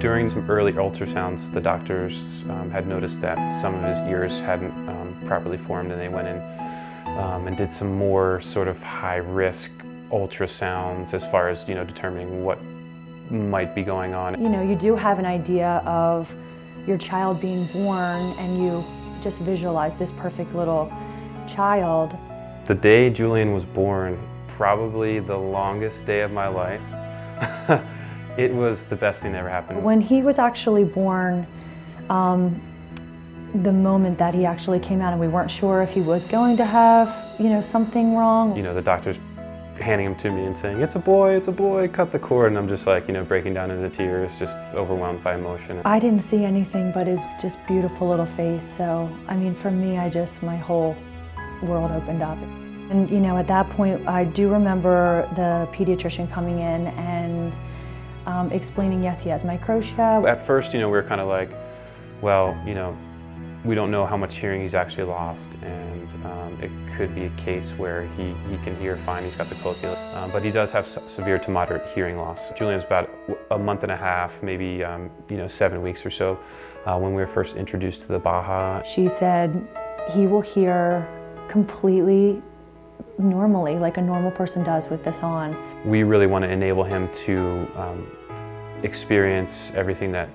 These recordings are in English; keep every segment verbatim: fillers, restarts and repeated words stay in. During some early ultrasounds, the doctors um, had noticed that some of his ears hadn't um, properly formed, and they went in um, and did some more sort of high-risk ultrasounds as far as, you know, determining what might be going on. You know, you do have an idea of your child being born, and you just visualize this perfect little child. The day Julian was born, probably the longest day of my life. It was the best thing that ever happened. When he was actually born, um, the moment that he actually came out, and we weren't sure if he was going to have, you know, something wrong. You know, the doctors handing him to me and saying, "It's a boy, it's a boy, cut the cord." And I'm just like, you know, breaking down into tears, just overwhelmed by emotion. I didn't see anything but his just beautiful little face. So, I mean, for me, I just, my whole world opened up. And, you know, at that point, I do remember the pediatrician coming in and um, explaining, yes, he has microtia. At first, you know, we were kind of like, well, you know, we don't know how much hearing he's actually lost, and um, it could be a case where he, he can hear fine, he's got the cochlear, um, but he does have severe to moderate hearing loss. Julian was about a month and a half, maybe um, you know, seven weeks or so, uh, when we were first introduced to the Baha. She said he will hear completely normally, like a normal person does with this on. We really want to enable him to um, experience everything that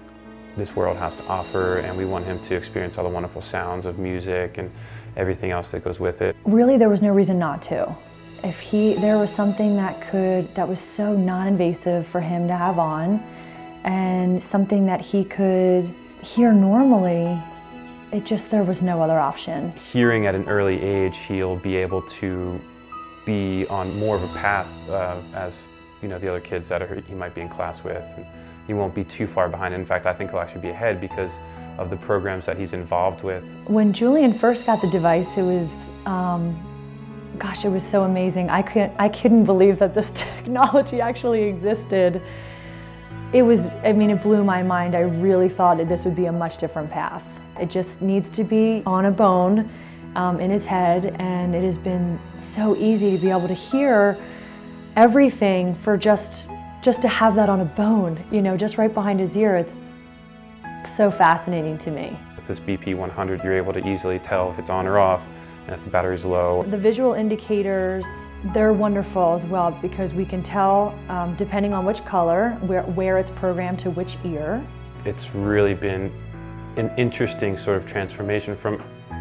this world has to offer, and we want him to experience all the wonderful sounds of music and everything else that goes with it. Really, there was no reason not to. If he, there was something that could, that was so non-invasive for him to have on, and something that he could hear normally, it just, there was no other option. Hearing at an early age, he'll be able to be on more of a path uh, as you know, the other kids that are, he might be in class with. And he won't be too far behind. In fact, I think he'll actually be ahead because of the programs that he's involved with. When Julian first got the device, it was, um, gosh, it was so amazing. I couldn't, I couldn't believe that this technology actually existed. It was, I mean, it blew my mind. I really thought that this would be a much different path. It just needs to be on a bone um, in his head, and it has been so easy to be able to hear everything for just just to have that on a bone, you know, just right behind his ear. It's so fascinating to me. With this B P one hundred, you're able to easily tell if it's on or off and if the battery's low. The visual indicators, they're wonderful as well, because we can tell, um, depending on which color, where, where it's programmed to which ear. It's really been an interesting sort of transformation from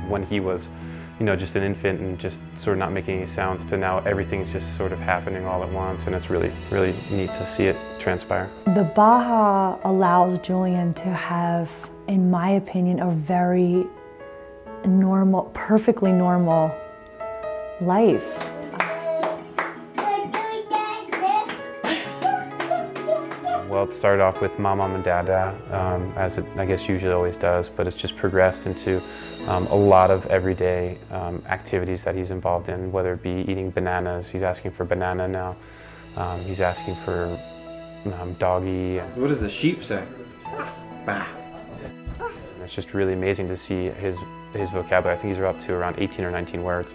when he was, you know, just an infant and just sort of not making any sounds, to now everything's just sort of happening all at once, and it's really, really neat to see it transpire. The Baha allows Julian to have, in my opinion, a very normal, perfectly normal life. Well, it started off with mom, mom, and dada, um, as it, I guess, usually always does, but it's just progressed into um, a lot of everyday um, activities that he's involved in, whether it be eating bananas. He's asking for banana now. Um, he's asking for um, doggy. What does the sheep say? Bah. It's just really amazing to see his, his vocabulary. I think he's up to around eighteen or nineteen words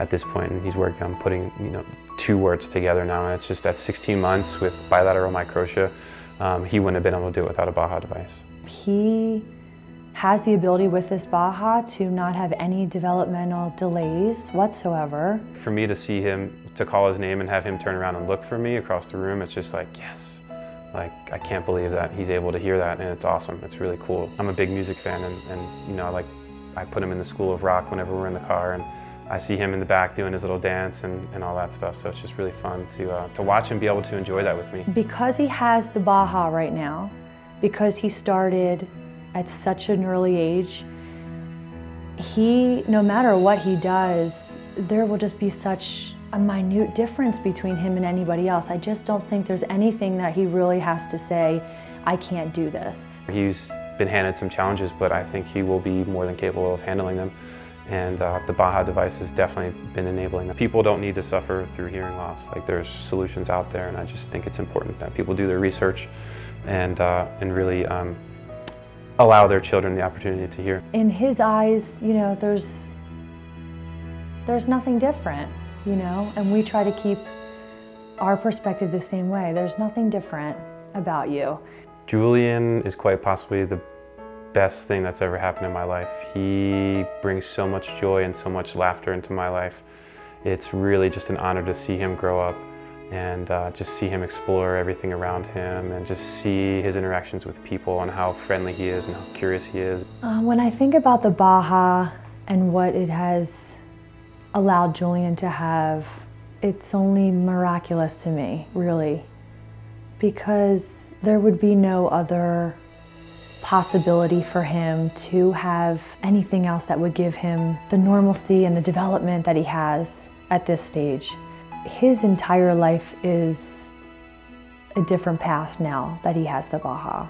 at this point, and he's working on putting, you know, two words together now, and it's just at sixteen months with bilateral microtia, um, he wouldn't have been able to do it without a Baha device. He has the ability with this Baha to not have any developmental delays whatsoever. For me to see him, to call his name and have him turn around and look for me across the room, it's just like, yes. Like, I can't believe that he's able to hear that, and it's awesome. It's really cool. I'm a big music fan, and, and you know, like, I put him in the School of Rock whenever we're in the car, and I see him in the back doing his little dance and, and all that stuff, so it's just really fun to, uh, to watch and be able to enjoy that with me. Because he has the Baha right now, because he started at such an early age, he, no matter what he does, there will just be such a minute difference between him and anybody else. I just don't think there's anything that he really has to say, I can't do this. He's been handed some challenges, but I think he will be more than capable of handling them. And uh, the Baha device has definitely been enabling that. People don't need to suffer through hearing loss. Like, there's solutions out there, and I just think it's important that people do their research and, uh, and really um, allow their children the opportunity to hear. In his eyes, you know, there's, there's nothing different, you know, and we try to keep our perspective the same way. There's nothing different about you. Julian is quite possibly the best thing that's ever happened in my life. He brings so much joy and so much laughter into my life. It's really just an honor to see him grow up and uh, just see him explore everything around him and just see his interactions with people and how friendly he is and how curious he is. Uh, when I think about the Baha and what it has allowed Julian to have, it's only miraculous to me, really, because there would be no other possibility for him to have anything else that would give him the normalcy and the development that he has at this stage. His entire life is a different path now that he has the Baha.